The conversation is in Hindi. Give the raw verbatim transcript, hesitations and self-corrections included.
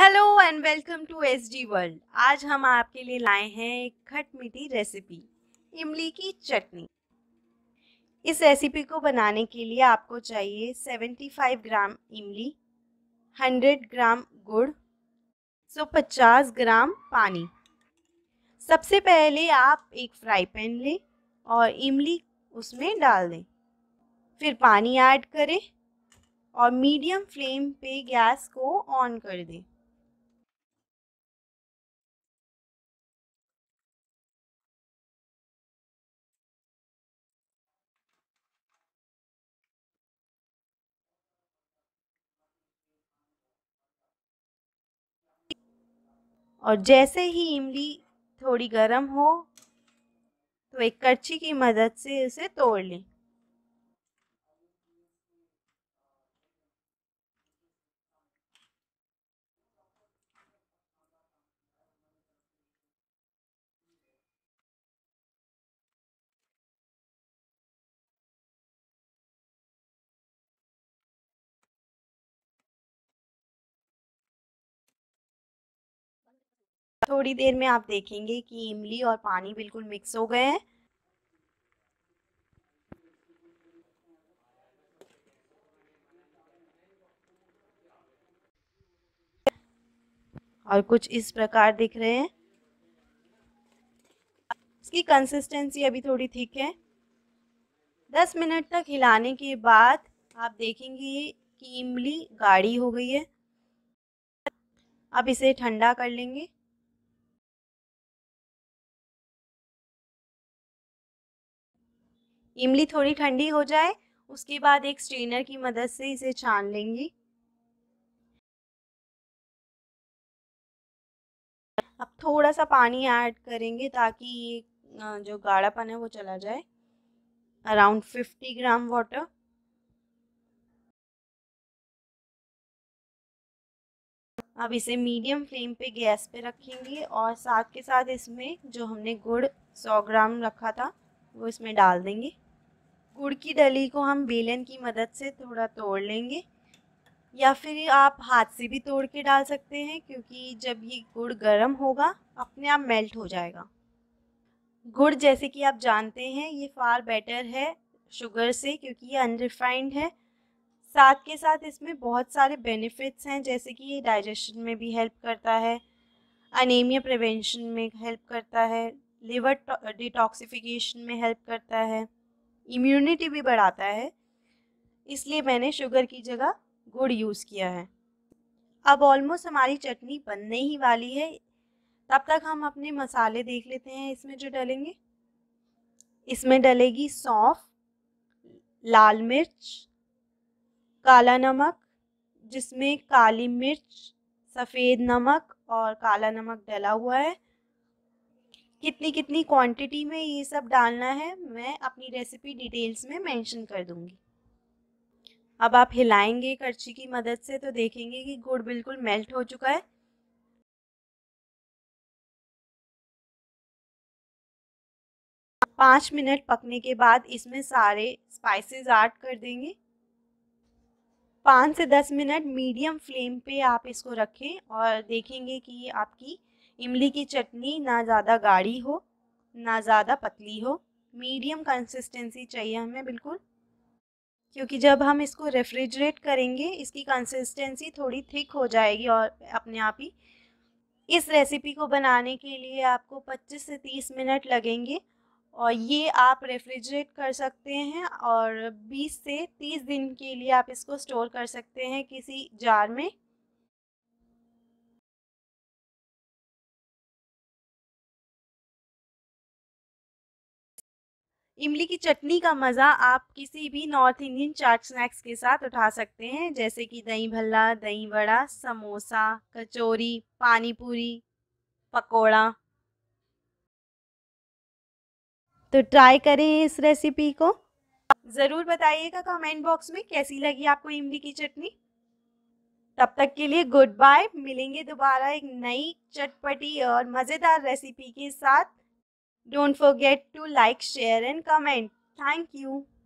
Hello and welcome to SG world. आज हम आपके लिए लाए हैं एक खटमीठी रेसिपी, इमली की चटनी। इस रेसिपी को बनाने के लिए आपको चाहिए पचहत्तर ग्राम इमली, सौ ग्राम गुड़, एक सौ पचास ग्राम पानी। सबसे पहले आप एक फ्राई पैन लें और इमली उसमें डाल दें, फिर पानी ऐड करें और मीडियम फ्लेम पे गैस को ऑन कर दें। और जैसे ही इमली थोड़ी गर्म हो तो एक करछी की मदद से उसे तोड़ लें। थोड़ी देर में आप देखेंगे कि इमली और पानी बिल्कुल मिक्स हो गए हैं। और कुछ इस प्रकार दिख रहे हैं। इसकी कंसिस्टेंसी अभी थोड़ी थिक है। दस मिनट तक हिलाने के बाद आप देखेंगे कि इमली गाढ़ी हो गई है। अब इसे ठंडा कर लेंगे। इमली थोड़ी ठंडी हो जाए उसके बाद एक स्ट्रेनर की मदद से इसे छान लेंगी। अब थोड़ा सा पानी ऐड करेंगे ताकि ये जो गाढ़ापन है वो चला जाए। अराउंड पचास ग्राम वाटर। अब इसे मीडियम फ्लेम पे गैस पे रखेंगे और साथ के साथ इसमें जो हमने गुड़ सौ ग्राम रखा था वो इसमें डाल देंगे। गुड़ की डली को हम बेलन की मदद से थोड़ा तोड़ लेंगे या फिर आप हाथ से भी तोड़ के डाल सकते हैं, क्योंकि जब ये गुड़ गर्म होगा अपने आप मेल्ट हो जाएगा। गुड़ जैसे कि आप जानते हैं ये फार बेटर है शुगर से, क्योंकि ये अनरिफाइंड है। साथ के साथ इसमें बहुत सारे बेनिफिट्स हैं, जैसे कि ये डाइजेशन में भी हेल्प करता है, अनीमिया प्रिवेंशन में हेल्प करता है, लिवर डिटॉक्सिफिकेशन में हेल्प करता है, इम्यूनिटी भी बढ़ाता है। इसलिए मैंने शुगर की जगह गुड़ यूज़ किया है। अब ऑलमोस्ट हमारी चटनी बनने ही वाली है। तब तक हम अपने मसाले देख लेते हैं। इसमें जो डलेंगे, इसमें डलेगी सौंफ, लाल मिर्च, काला नमक, जिसमें काली मिर्च, सफ़ेद नमक और काला नमक डला हुआ है। कितनी कितनी क्वांटिटी में ये सब डालना है मैं अपनी रेसिपी डिटेल्स में मेंशन कर दूंगी। अब आप हिलाएंगे करछी की मदद से तो देखेंगे कि गुड़ बिल्कुल मेल्ट हो चुका है। पाँच मिनट पकने के बाद इसमें सारे स्पाइसेस ऐड कर देंगे। पाँच से दस मिनट मीडियम फ्लेम पे आप इसको रखें और देखेंगे कि आपकी इमली की चटनी ना ज़्यादा गाढ़ी हो ना ज़्यादा पतली हो, मीडियम कंसिस्टेंसी चाहिए हमें बिल्कुल, क्योंकि जब हम इसको रेफ्रिजरेट करेंगे इसकी कंसिस्टेंसी थोड़ी थिक हो जाएगी और अपने आप ही। इस रेसिपी को बनाने के लिए आपको पच्चीस से तीस मिनट लगेंगे और ये आप रेफ्रिजरेट कर सकते हैं और बीस से तीस दिन के लिए आप इसको स्टोर कर सकते हैं किसी जार में। इमली की चटनी का मज़ा आप किसी भी नॉर्थ इंडियन चाट स्नैक्स के साथ उठा सकते हैं, जैसे कि दही भल्ला, दही वड़ा, समोसा, कचौरी, पानी पूरी, पकोड़ा। तो ट्राई करें इस रेसिपी को। ज़रूर बताइएगा कमेंट बॉक्स में कैसी लगी आपको इमली की चटनी। तब तक के लिए गुड बाय। मिलेंगे दोबारा एक नई चटपटी और मज़ेदार रेसिपी के साथ। Don't forget to like, share and comment. Thank you.